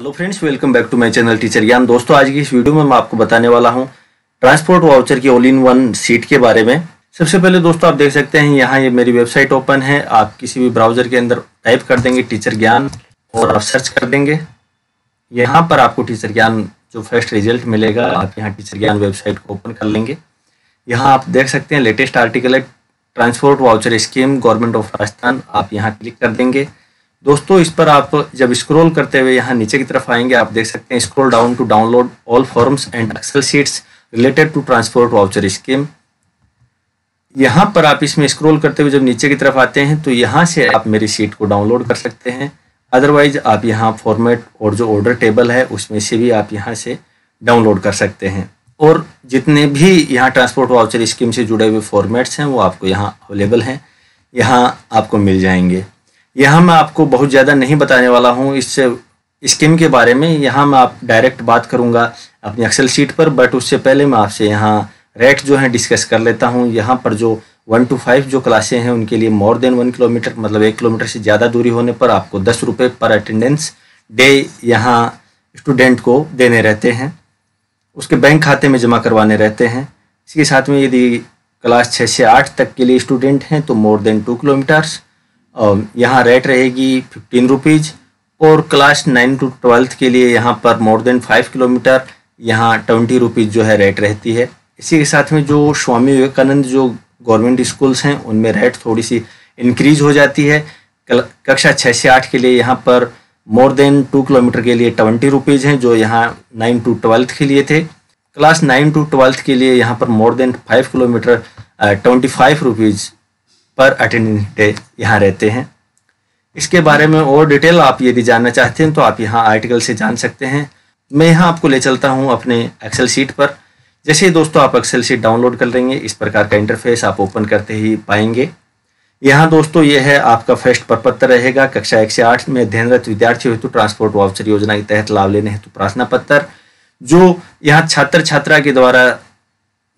Hello friends, welcome back to my channel teacher Gyan. दोस्तों, आज की इस वीडियो में मैं आपको बताने वाला हूं ट्रांसपोर्ट वाउचर की ऑल इन वन सीट के बारे में। सबसे पहले दोस्तों, आप देख सकते हैं यहाँ ये मेरी वेबसाइट ओपन है। आप किसी भी ब्राउजर के अंदर टाइप कर देंगे टीचर ज्ञान और आप सर्च कर देंगे। यहाँ पर आपको टीचर ज्ञान जो फर्स्ट रिजल्ट मिलेगा। आप यहाँ टीचर ज्ञान वेबसाइट को ओपन कर लेंगे। यहाँ आप देख सकते हैं लेटेस्ट आर्टिकल है transport voucher scheme government of Rajasthan. आप यहाँ क्लिक कर देंगे। दोस्तों, इस पर आप जब स्क्रॉल करते हुए यहाँ नीचे की तरफ आएंगे, आप देख सकते हैं scroll down to download all forms and Excel sheets related to transport voucher scheme. यहाँ पर आप इसमें स्क्रॉल करते हुए जब नीचे की तरफ आते हैं तो यहाँ से आप मेरी शीट को डाउनलोड कर सकते हैं। अदरवाइज आप यहाँ फॉर्मेट और जो ऑर्डर टेबल है उसमें से भी आप यहाँ से डाउनलोड कर सकते हैं। और जितने भी यहाँ ट्रांसपोर्ट वाउचर स्कीम से जुड़े हुए फॉर्मेट्स हैं वो आपको यहाँ अवेलेबल हैं, यहाँ आपको मिल जाएंगे। यहाँ मैं आपको बहुत ज़्यादा नहीं बताने वाला हूँ इस स्कीम के बारे में। यहाँ मैं आप डायरेक्ट बात करूँगा अपनी एक्सेल शीट पर, बट उससे पहले मैं आपसे यहाँ रेट जो है डिस्कस कर लेता हूँ। यहाँ पर जो 1 to 5 जो क्लासें हैं उनके लिए मोर देन 1 किलोमीटर मतलब 1 किलोमीटर से ज़्यादा दूरी होने पर आपको 10 रुपये पर अटेंडेंस डे यहाँ स्टूडेंट को देने रहते हैं, उसके बैंक खाते में जमा करवाने रहते हैं। इसके साथ में यदि क्लास 6 से 8 तक के लिए स्टूडेंट हैं तो मोर देन 2 किलोमीटर्स यहाँ रेट रहेगी 15 रुपीज़। और क्लास 9 to 12 के लिए यहाँ पर मोर देन 5 किलोमीटर यहाँ 20 रुपीज़ जो है रेट रहती है। इसी के साथ में जो स्वामी विवेकानंद जो गवर्नमेंट स्कूल्स हैं उनमें रेट थोड़ी सी इंक्रीज हो जाती है। कक्षा 6 से 8 के लिए यहाँ पर मोर देन 2 किलोमीटर के लिए 20 रुपीज़ हैं जो यहाँ 9 to 12 के लिए थे। क्लास 9 to 12 के लिए यहाँ पर मोर देन 5 किलोमीटर 25 रुपीज़ पर अटेंडेंट यहाँ रहते हैं। इसके बारे में और डिटेल आप यदि जानना चाहते हैं तो आप यहाँ आर्टिकल से जान सकते हैं। मैं यहाँ आपको ले चलता हूँ अपने एक्सेल शीट पर। जैसे ही दोस्तों आप एक्सेल शीट डाउनलोड कर लेंगे, इस प्रकार का इंटरफेस आप ओपन करते ही पाएंगे। यहाँ दोस्तों ये है आपका फर्स्ट प्रपत्र रहेगा, कक्षा 1 से 8 में अध्ययनरत विद्यार्थी हेतु ट्रांसपोर्ट वाउचर योजना के तहत लाभ लेने हेतु प्रार्थना पत्र, जो यहाँ छात्र छात्रा के द्वारा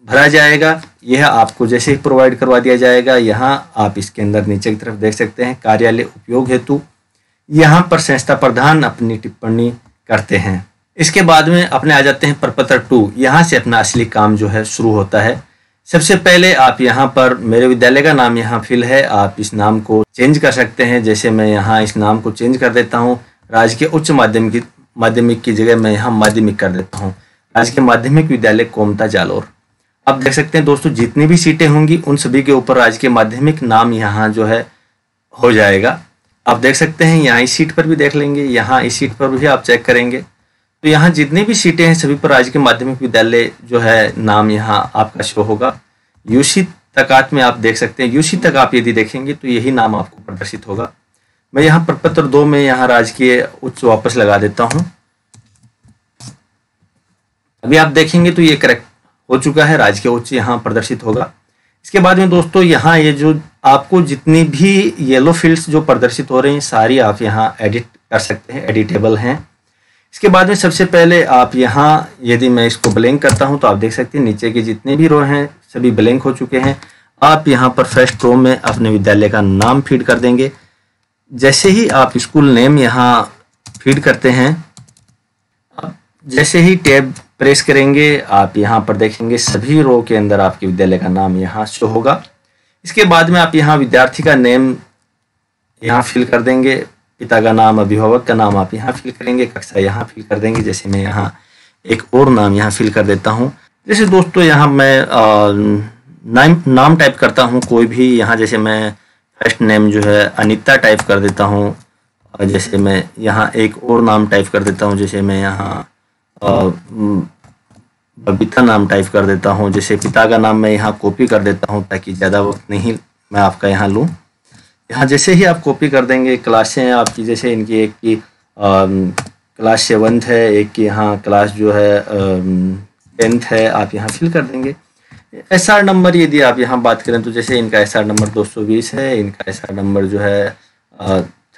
भरा जाएगा। यह आपको जैसे ही प्रोवाइड करवा दिया जाएगा। यहाँ आप इसके अंदर नीचे की तरफ देख सकते हैं कार्यालय उपयोग हेतु, यहाँ पर संस्था प्रधान अपनी टिप्पणी करते हैं। इसके बाद में अपने आ जाते हैं प्रपत्र 2। यहाँ से अपना असली काम जो है शुरू होता है। सबसे पहले आप यहाँ पर मेरे विद्यालय का नाम यहाँ फिल है, आप इस नाम को चेंज कर सकते हैं। जैसे मैं यहाँ इस नाम को चेंज कर देता हूँ, राजकीय उच्च माध्यमिक की जगह मैं यहाँ माध्यमिक कर देता हूँ, राजकीय माध्यमिक विद्यालय कोमता जालोर। आप देख सकते हैं दोस्तों जितनी भी सीटें होंगी उन सभी के ऊपर राजकीय माध्यमिक नाम यहाँ जो है हो जाएगा। आप देख सकते हैं यहाँ इस सीट पर भी देख लेंगे, यहाँ इस सीट पर भी आप चेक करेंगे तो यहाँ जितनी भी सीटें हैं सभी पर राजकीय माध्यमिक विद्यालय जो है नाम यहाँ आपका शो होगा। यूसी तकात में आप देख सकते हैं, यूसी तक आप यदि देखेंगे तो यही नाम आपको प्रदर्शित होगा। मैं यहाँ प्रपत्र 2 में यहाँ राजकीय उच्च वापस लगा देता हूँ। अभी आप देखेंगे तो ये करेक्ट हो चुका है, राजकीय उच्च यहाँ प्रदर्शित होगा। इसके बाद में दोस्तों यहाँ ये जो आपको जितनी भी येलो फील्ड्स जो प्रदर्शित हो रही हैं सारी आप यहाँ एडिट कर सकते हैं, एडिटेबल हैं। इसके बाद में सबसे पहले आप यहाँ यदि मैं इसको ब्लैंक करता हूँ तो आप देख सकते हैं नीचे के जितने भी रो हैं सभी ब्लैंक हो चुके हैं। आप यहाँ पर फर्स्ट रो में अपने विद्यालय का नाम फीड कर देंगे। जैसे ही आप स्कूल नेम यहाँ फीड करते हैं, जैसे ही टैब प्रेस करेंगे आप यहाँ पर देखेंगे सभी रो के अंदर आपके विद्यालय का नाम यहाँ शो होगा। इसके बाद में आप यहाँ विद्यार्थी का नेम यहाँ फिल कर देंगे, पिता का नाम, अभिभावक का नाम आप यहाँ फिल करेंगे, कक्षा यहाँ फिल कर देंगे। जैसे मैं यहाँ एक और नाम यहाँ फिल कर देता हूँ। जैसे दोस्तों यहाँ मैं नाम टाइप करता हूँ कोई भी, यहाँ जैसे मैं फर्स्ट नेम जो है अनिता टाइप कर देता हूँ। जैसे मैं यहाँ एक और नाम टाइप कर देता हूँ, जैसे मैं यहाँ बबीता नाम टाइप कर देता हूँ। जैसे पिता का नाम मैं यहाँ कॉपी कर देता हूँ ताकि ज़्यादा वक्त नहीं मैं आपका यहाँ लूँ। यहाँ जैसे ही आप कॉपी कर देंगे, क्लासें आपकी जैसे इनकी एक की क्लास 7 है, एक की यहाँ क्लास जो है 10th है, आप यहाँ फिल कर देंगे। SR नंबर यदि आप यहाँ बात करें तो जैसे इनका SR नंबर 220 है, इनका SR नंबर जो है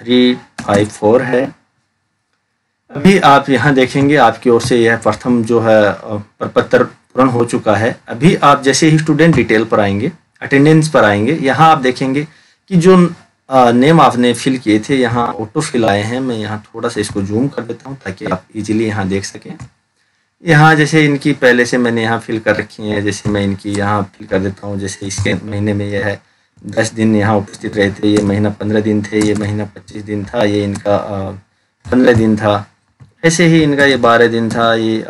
354 है। अभी आप यहाँ देखेंगे आपकी ओर से यह प्रथम जो है प्रपत्र पूर्ण हो चुका है। अभी आप जैसे ही स्टूडेंट डिटेल पर आएंगे, अटेंडेंस पर आएंगे, यहाँ आप देखेंगे कि जो नेम आपने फिल किए थे यहाँ ऑटो फिल आए हैं। मैं यहाँ थोड़ा सा इसको जूम कर देता हूँ ताकि आप इजीली यहाँ देख सकें। यहाँ जैसे इनकी पहले से मैंने यहाँ फिल कर रखी है, जैसे मैं इनकी यहाँ फिल कर देता हूँ। जैसे इसके महीने में यह है 10 दिन यहाँ उपस्थित रहे थे, ये महीना 15 दिन थे, ये महीना 25 दिन था, ये इनका 15 दिन था, ऐसे ही इनका ये 12 दिन था, ये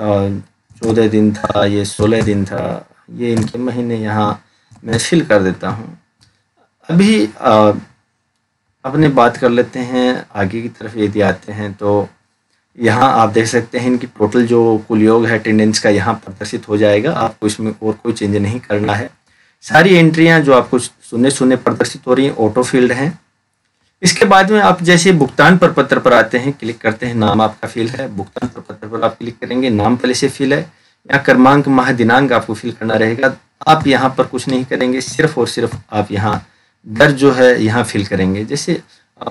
14 दिन था, ये 16 दिन था। ये इनके महीने यहाँ मैं फिल कर देता हूँ। अभी अपने बात कर लेते हैं आगे की तरफ। यदि आते हैं तो यहाँ आप देख सकते हैं इनकी टोटल जो कुल योग है अटेंडेंस का यहाँ प्रदर्शित हो जाएगा। आपको इसमें और कोई चेंज नहीं करना है। सारी एंट्रियाँ जो आपको सुने प्रदर्शित हो रही हैं ऑटो फील्ड हैं। इसके बाद में आप जैसे भुगतान प्रपत्र पर आते हैं, क्लिक करते हैं, नाम आपका फील है, भुगतान प्रपत्र पर आप क्लिक करेंगे, नाम पहले से फील है, यहाँ क्रमांक माह दिनांक आपको फील करना रहेगा। आप यहाँ पर कुछ नहीं करेंगे, सिर्फ और सिर्फ आप यहाँ दर जो है यहाँ फिल करेंगे। जैसे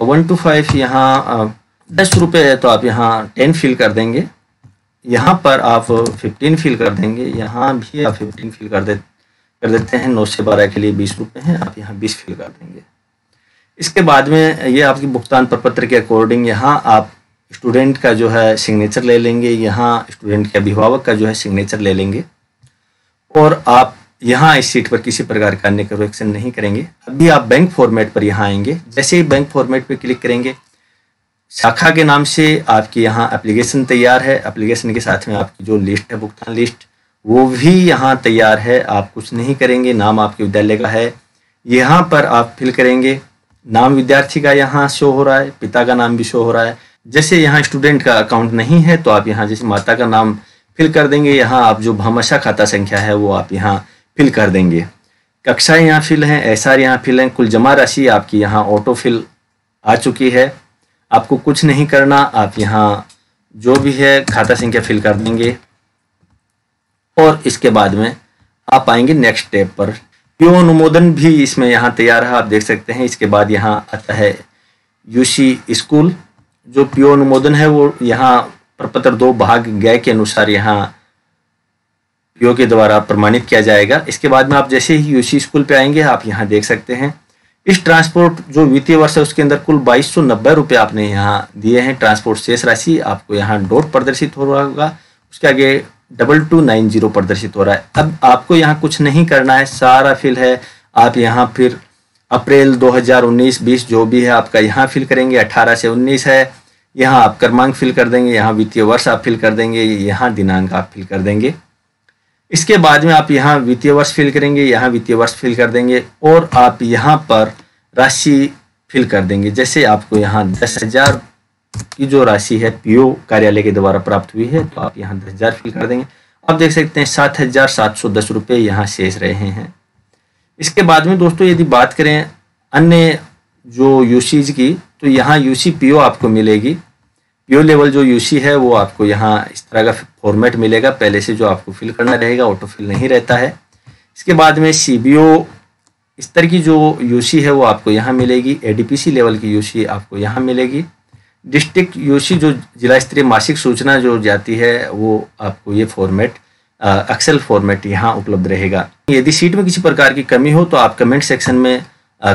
1 to 5 यहाँ 10 रुपये है तो आप यहाँ 10 फिल कर देंगे, यहाँ पर आप 15 फिल कर देंगे, यहाँ भी आप 15 फिल कर देते हैं। 9 से 12 के लिए 20 रुपये हैं, आप यहाँ 20 फिल कर देंगे। इसके बाद में ये आपकी भुगतान प्रपत्र के अकॉर्डिंग यहाँ आप स्टूडेंट का जो है सिग्नेचर ले लेंगे, यहाँ स्टूडेंट के अभिभावक का जो है सिग्नेचर ले लेंगे, और आप यहाँ इस सीट पर किसी प्रकार का अन्य करेक्शन नहीं करेंगे। अभी आप बैंक फॉर्मेट पर यहाँ आएंगे। जैसे ही बैंक फॉर्मेट पर क्लिक करेंगे, शाखा के नाम से आपकी यहाँ एप्लीकेशन तैयार है। एप्लीकेशन के साथ में आपकी जो लिस्ट है भुगतान लिस्ट वो भी यहाँ तैयार है, आप कुछ नहीं करेंगे। नाम आपके विद्यालय का है, यहाँ पर आप फिल करेंगे। नाम विद्यार्थी का यहाँ शो हो रहा है, पिता का नाम भी शो हो रहा है। जैसे यहाँ स्टूडेंट का अकाउंट नहीं है तो आप यहाँ जैसे माता का नाम फिल कर देंगे। यहाँ आप जो भामाशाह खाता संख्या है वो आप यहाँ फिल कर देंगे। कक्षाएं यहाँ फिल हैं, एसआर यहाँ फिल हैं, कुल जमा राशि आपकी यहाँ ऑटो फिल आ चुकी है। आपको कुछ नहीं करना, आप यहाँ जो भी है खाता संख्या फिल कर देंगे। और इसके बाद में आप आएंगे नेक्स्ट स्टेप पर। पीओ अनुमोदन भी इसमें यहाँ तैयार है, आप देख सकते हैं। इसके बाद यहाँ आता है यूसी स्कूल। जो पीओ अनुमोदन है वो यहाँ प्रपत्र 2 भाग गए के अनुसार यहाँ पीओ के द्वारा प्रमाणित किया जाएगा। इसके बाद में आप जैसे ही यूसी स्कूल पे आएंगे, आप यहाँ देख सकते हैं इस ट्रांसपोर्ट जो वित्तीय वर्ष है उसके अंदर कुल 2290 रुपये आपने यहाँ दिए हैं। ट्रांसपोर्ट शेष राशि आपको यहाँ डॉट प्रदर्शित हो रहा होगा, उसके आगे 2290 प्रदर्शित हो रहा है। अब आपको यहाँ कुछ नहीं करना है, सारा फिल है। आप यहाँ फिर अप्रैल 2019-20 जो भी है आपका यहाँ फिल करेंगे। 18 से 19 है, यहाँ आप क्रमांक फिल कर देंगे, यहाँ वित्तीय वर्ष आप फिल कर देंगे, यहाँ दिनांक आप फिल कर देंगे। इसके बाद में आप यहाँ वित्तीय वर्ष फिल करेंगे, यहाँ वित्तीय वर्ष फिल कर देंगे, और आप यहाँ पर राशि फिल कर देंगे। जैसे आपको यहाँ 10,000 की जो राशि है पीओ कार्यालय के द्वारा प्राप्त हुई है तो आप यहाँ 10,000 फिल कर देंगे। आप देख सकते हैं 7,710 रुपये यहाँ शेष रहे हैं। इसके बाद में दोस्तों यदि बात करें अन्य जो यूसीज की, तो यहाँ यूसी पीओ आपको मिलेगी। पीओ लेवल जो यूसी है वो आपको यहाँ इस तरह का फॉर्मेट मिलेगा, पहले से जो आपको फिल करना रहेगा, ऑटो फिल नहीं रहता है। इसके बाद में सीबीओ स्तर की जो यूसी है वो आपको यहाँ मिलेगी। एडीपीसी लेवल की यूसी आपको यहाँ मिलेगी। डिस्ट्रिक्ट यूसी जो जिला स्तरीय मासिक सूचना जो जाती है वो आपको ये फॉर्मेट एक्सेल फॉर्मेट यहाँ उपलब्ध रहेगा। यदि सीट में किसी प्रकार की कमी हो तो आप कमेंट सेक्शन में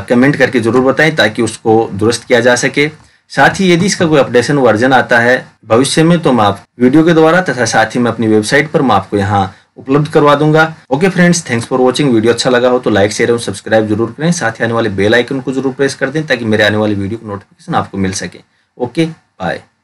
कमेंट करके ज़रूर बताएं ताकि उसको दुरुस्त किया जा सके। साथ ही यदि इसका कोई अपडेशन वर्जन आता है भविष्य में तो मैं आप वीडियो के द्वारा तथा साथ ही मैं अपनी वेबसाइट पर मैं आपको यहाँ उपलब्ध करवा दूंगा। Okay friends, thanks for watching. Video अच्छा लगा हो तो लाइक शेयर और सब्सक्राइब जरूर करें, साथ ही आने वाले बेल आइकन को जरूर प्रेस कर दें ताकि मेरे आने वाले वीडियो की नोटिफिकेशन आपको मिल सके। Okay bye.